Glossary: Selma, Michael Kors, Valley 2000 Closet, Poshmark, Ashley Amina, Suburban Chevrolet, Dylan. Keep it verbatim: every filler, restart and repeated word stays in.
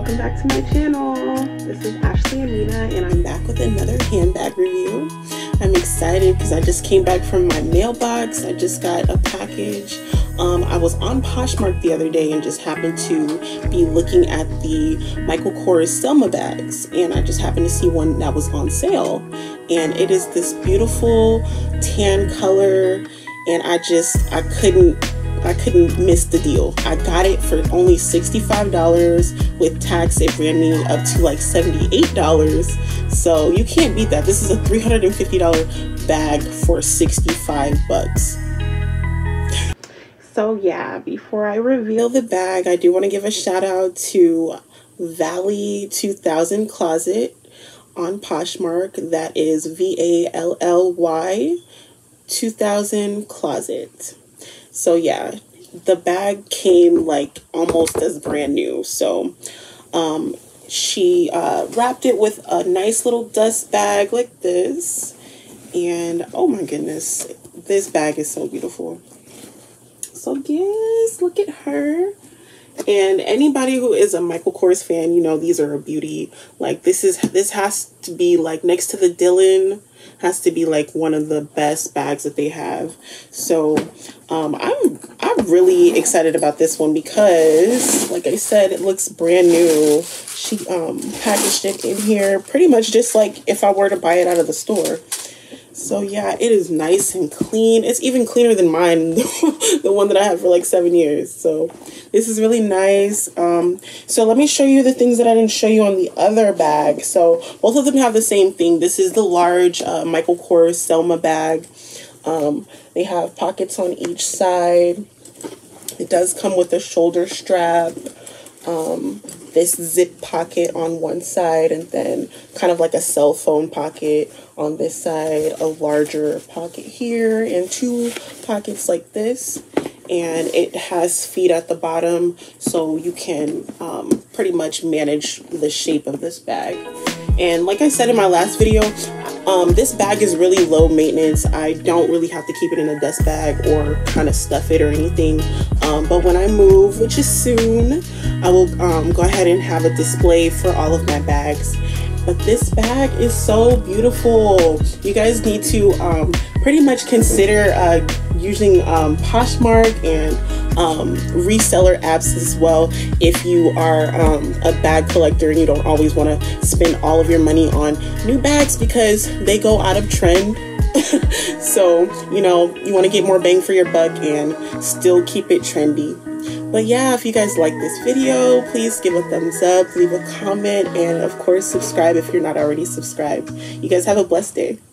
welcome back to my channel. This is Ashley Amina and I'm back with another handbag review. I'm excited because I just came back from my mailbox. I just got a package. Um, I was on Poshmark the other day and just happened to be looking at the Michael Kors Selma bags, and I just happened to see one that was on sale, and it is this beautiful tan color, and I just I couldn't I couldn't miss the deal. I got it for only sixty-five dollars. With tax, it ran me up to like seventy-eight dollars. So you can't beat that. This is a three hundred fifty dollar bag for sixty-five bucks. So yeah, before I reveal the bag, I do want to give a shout out to Valley two thousand Closet on Poshmark. That is V A L L Y two thousand Closet. So yeah, the bag came like almost as brand new. So um, she uh, wrapped it with a nice little dust bag like this. And oh my goodness, this bag is so beautiful. So yes, look at her. And anybody who is a Michael Kors fan, you know, these are a beauty. Like this is, this has to be like next to the Dylan, has to be like one of the best bags that they have. So um, I'm, I'm really excited about this one because like I said, it looks brand new. She um, packaged it in here pretty much just like if I were to buy it out of the store. So yeah, it is nice and clean. It's even cleaner than mine, the one that I had for like seven years. So this is really nice. Um, so let me show you the things that I didn't show you on the other bag. So both of them have the same thing. This is the large uh, Michael Kors Selma bag. Um, they have pockets on each side. It does come with a shoulder strap. Um, this zip pocket on one side, and then kind of like a cell phone pocket on this side, a larger pocket here, and two pockets like this. And it has feet at the bottom, so you can um, pretty much manage the shape of this bag. And like I said in my last video, um, this bag is really low maintenance. I don't really have to keep it in a dust bag or kind of stuff it or anything. Um, but when I move, which is soon, I will um, go ahead and have a display for all of my bags. But this bag is so beautiful. You guys need to um, pretty much consider uh, using um, Poshmark and um, reseller apps as well if you are um, a bag collector and you don't always want to spend all of your money on new bags because they go out of trend. So, you know, you want to get more bang for your buck and still keep it trendy. But yeah, if you guys like this video, please give a thumbs up, leave a comment, and of course subscribe if you're not already subscribed. You guys have a blessed day.